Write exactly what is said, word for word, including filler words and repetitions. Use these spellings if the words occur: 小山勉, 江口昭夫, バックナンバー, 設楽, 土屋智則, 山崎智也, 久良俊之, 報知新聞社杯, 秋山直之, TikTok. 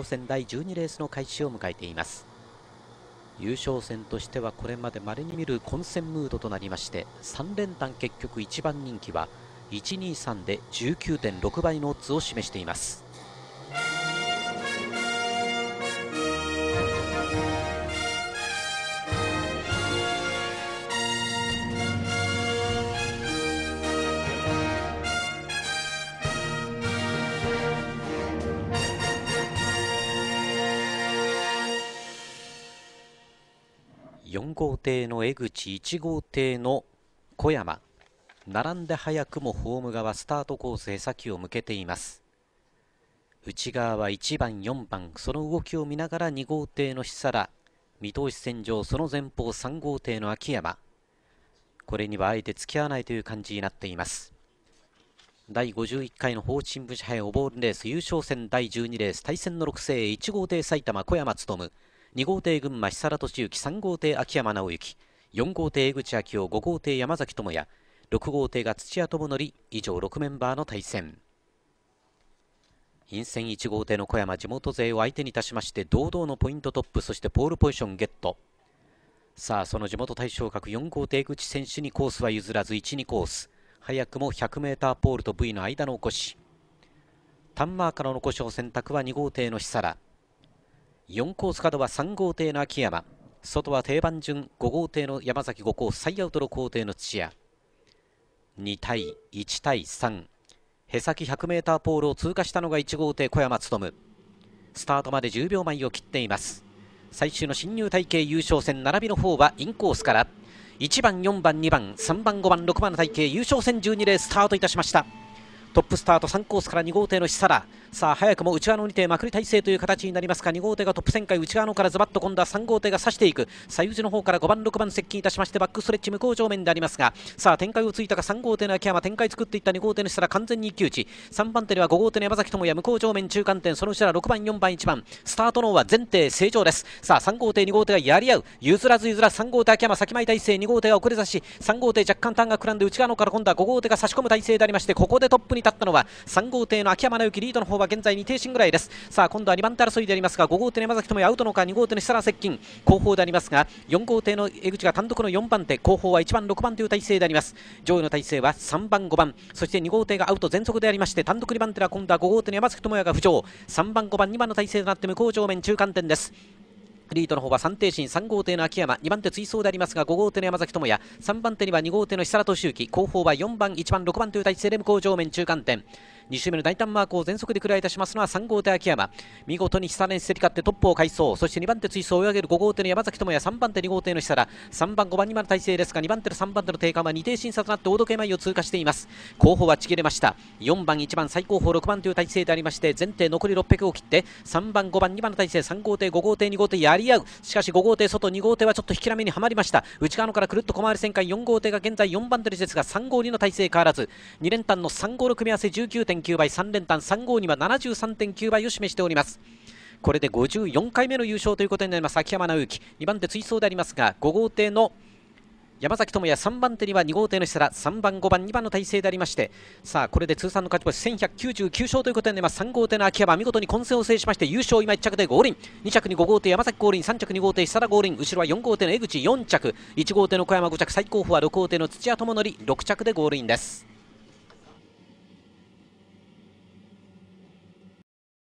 都戦だいじゅうにレースの開始を迎えています。優勝戦としてはこれまでまれに見る混戦ムードとなりまして、さん連単結局いちばん人気はいちにさんで じゅうきゅうてんろく 倍のオッズを示しています。よん号艇の江口、いち号艇の小山、並んで早くもホーム側スタートコースへ先を向けています。内側はいちばんよんばん、その動きを見ながらに号艇の久良、見通し線上その前方さん号艇の秋山、これにはあえて付き合わないという感じになっています。だいごじゅういっかいの報知新聞杯オボールレース優勝戦だいじゅうにレース、対戦のろく勢いち号艇埼玉小山勉、に号艇群馬久良俊之、さん号艇秋山直之、よん号艇江口昭夫、ご号艇山崎智也、ろく号艇が土屋智則、以上ろくメンバーの対戦。陰線いち号艇の小山、地元勢を相手に出しまして堂々のポイントトップ、そしてポールポジションゲット。さあその地元対象格よん号艇江口選手にコースは譲らずいち、にコース、早くも ひゃくメートル ポールと ブイ の間の起こし、タンマーからの残しを選択はに号艇の久良、よんコース角はさん号艇の秋山、外は定番順ご号艇の山崎、ごコース最アウトろく号艇の土屋、に対いち対さん、へ先 ひゃくメートル ポールを通過したのがいち号艇小山勉、スタートまでじゅうびょうまえを切っています。最終の進入隊形優勝戦並びの方はインコースからいちばんよんばんにばんさんばんごばんろくばんの隊形優勝戦じゅうにレーススタートいたしました。トップスタートさんコースからに号艇の久良、さあ早くも内側のに艇まくり体勢という形になりますが、に号艇がトップ旋回、内側のからズバッと今度はさん号艇が差していく、左右の方からごばんろくばん接近いたしまして、バックストレッチ向こう上面でありますが、さあ展開をついたかさん号艇の秋山、展開作っていったに号艇の久良、完全に一騎打ち、さんばん手ではご号艇の山崎智也、向こう上面中間点、その後ろろくばんよんばんいちばん、スタートの方は前艇正常です。さあさん号艇に号艇がやり合う、譲らず譲らずさん号艇秋山先前体勢、に号艇が遅れ差し、さん号艇若干ターンが膨らんで内側のから今度はご号艇が差し込む体勢でありまして、ここでトップに立ったのはさん号艇の秋山直之、リードの方は現在に艇身ぐらいです。さあ今度はにばん手争いでありますが、ご号艇の山崎智也アウトのか、に号艇の設楽接近、後方でありますがよん号艇の江口が単独のよんばん手、後方はいちばんろくばんという体勢であります。上位の体勢はさんばんごばん、そしてに号艇がアウト全速でありまして、単独にばん手は今度はご号艇の山崎智也が浮上、さんばんごばんにばんの体勢となって向こう上面中間点です。リードの方は三艇身さん号艇の秋山、にばん手追走でありますがご号艇の山崎智也、さんばん手にはに号艇の久良俊之、後方はよんばんいちばんろくばんという体勢で向こう上面中間点、に周目の大胆マークを全速でクリアいたしますのはさん号艇秋山、見事に久良に競り勝ってトップを回走、そしてにばん手追走を追い上げるご号艇の山崎智也、さんばん手に号艇の久良、さんばんごばんにばんの体勢ですが、にばん手とさんばん手の定間はに艇審査となって大時計前を通過しています。後方はちぎれました、よんばんいちばん最後方ろくばんという体勢でありまして、前艇残りろっぴゃくを切ってさんばんごばんにばんの体勢、さん号艇ご号艇に号艇やり合う、しかしご号艇外、に号艇はちょっと引きなめにはまりました。内側のからくるっと小回り旋回、よん号艇が現在よんばん手ですがさん号にの体勢変わらず、に連単のさん号の組み合わせ じゅうきゅうてんきゅう 倍、さん連単さん号には ななじゅうさんてんきゅう 倍を示しております。これでごじゅうよんかいめの優勝ということになります。秋山直之にばん手追走でありますがご号艇の山崎智也、さんばん手にはに号艇の設楽、さんばんごばんにばんの体勢でありまして、さあこれで通算の勝ち星せんひゃくきゅうじゅうきゅう勝ということになります。さん号艇の秋山見事に混戦を制しまして優勝、今いっ着でゴールイン、に着にご号艇山崎ゴールイン、さん着にご号艇設楽ゴールイン、後ろはよん号艇の江口よん着、いち号艇の小山ご着、最後方はろく号艇の土屋智則ろく着でゴールインです。